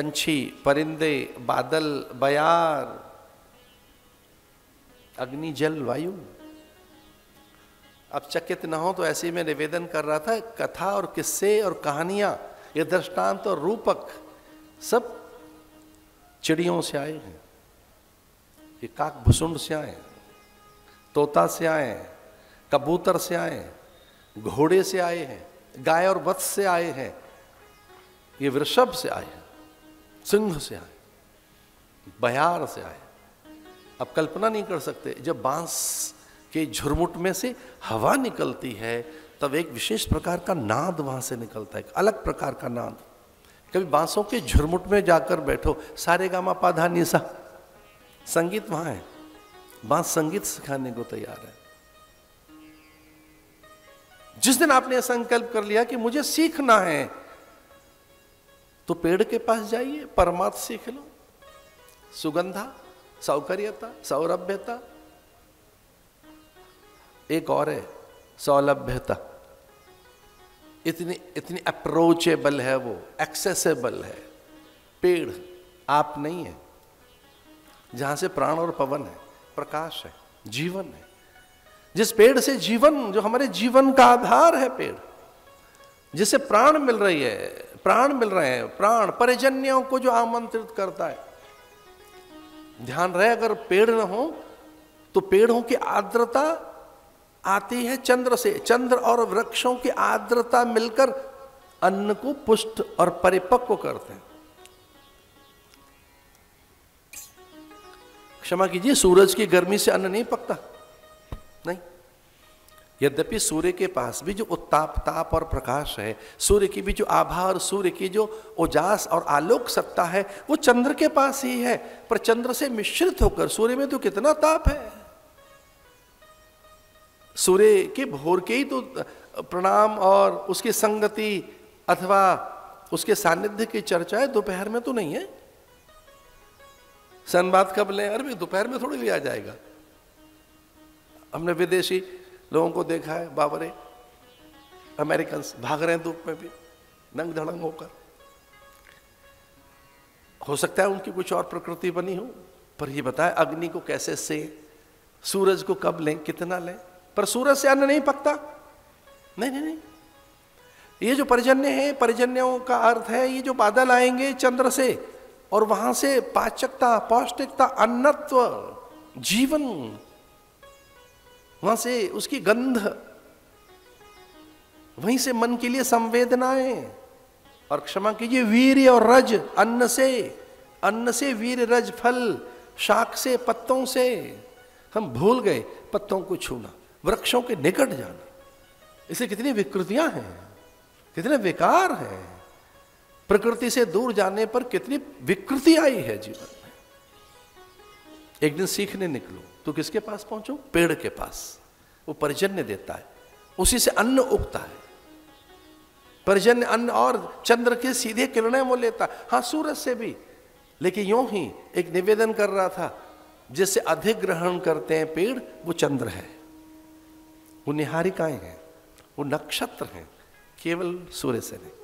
पंछी, परिंदे, बादल, बयार, अग्नि, जल, वायु। अब चकित न हो तो ऐसे ही मैं निवेदन कर रहा था, कथा और किस्से और कहानियां, ये दृष्टांत और रूपक सब चिड़ियों से आए हैं, ये काक भुसुंड से आए, तोता से आए, कबूतर से आए, घोड़े से आए हैं, गाय और वत्स से आए हैं, ये वृषभ से आए हैं, सिंह से आए, बयार से आए। अब कल्पना नहीं कर सकते, जब बांस के झुरमुट में से हवा निकलती है तब एक विशेष प्रकार का नाद वहाँ से निकलता है, अलग प्रकार का नाद। कभी बांसों के झुरमुट में जाकर बैठो, सारे गामा पाधा निशा, संगीत वहाँ है, बांस संगीत सिखाने को तैयार है। जिस दिन आपने यह संकल्प कर लिया कि मुझे सीखना है, तो पेड़ के पास जाइए, परमार्थ सीख लो, सुगंधा, सौकर्यता, सौरभ्यता। एक और है सौलभ्यता, इतनी इतनी अप्रोचेबल है वो, एक्सेसेबल है। पेड़ आप नहीं है, जहाँ से प्राण और पवन है, प्रकाश है, जीवन है, जिस पेड़ से जीवन, जो हमारे जीवन का आधार है पेड़, जिसे प्राण मिल रही है, प्राण मिल रहे हैं, प्राण परिजन्यों को जो आमंत्रित करता है। ध्यान रहे, अगर पेड़ न हो तो पेड़ों की आर्द्रता आती है चंद्र से, चंद्र और वृक्षों की आर्द्रता मिलकर अन्न को पुष्ट और परिपक्व करते हैं। क्षमा कीजिए, सूरज की गर्मी से अन्न नहीं पकता, नहीं। यद्यपि सूर्य के पास भी जो उत्ताप, ताप और प्रकाश है, सूर्य की भी जो आभा और सूर्य की जो उजास और आलोक सत्ता है, वो चंद्र के पास ही है, पर चंद्र से मिश्रित होकर, सूर्य में तो कितना ताप है, सूर्य के भोर के ही तो प्रणाम और उसकी संगति अथवा उसके सानिध्य की चर्चा है, दोपहर में तो नहीं है। सनबात कब लें? अरे दोपहर में थोड़ी लिया जाएगा। हमने विदेशी लोगों को देखा है, बाबरे अमेरिकन्स भाग रहे हैं धूप में भी, नंग धड़ंग होकर। हो सकता है उनकी कुछ और प्रकृति बनी हो, पर ये बताए अग्नि को कैसे से, सूरज को कब लें, कितना लें, पर सूरज से अन्न नहीं पकता। नहीं नहीं नहीं, ये जो परिजन्य है, परिजन्यों का अर्थ है ये जो बादल आएंगे चंद्र से, और वहां से पाचकता, पौष्टिकता, अन्नत्व, जीवन, वहां से उसकी गंध, वहीं से मन के लिए संवेदनाएं, और क्षमा कीजिए वीर्य और रज, अन्न से, अन्न से वीर्य रज, फल, शाक से, पत्तों से। हम भूल गए पत्तों को छूना, वृक्षों के निकट जाना। इससे कितनी विकृतियां हैं, कितने विकार हैं, प्रकृति से दूर जाने पर कितनी विकृति आई है जीवन में। एक दिन सीखने निकलो तो किसके पास पहुंचो? पेड़ के पास। वो परिजन्य देता है, उसी से अन्न उगता है, परिजन्य अन्न, और चंद्र के सीधे किरणें वो लेता। हाँ, सूरज से भी, लेकिन यूं ही एक निवेदन कर रहा था, जिससे अधिक ग्रहण करते हैं पेड़, वो चंद्र है, वो निहारिकाएं हैं, वो नक्षत्र हैं, केवल सूर्य से नहीं।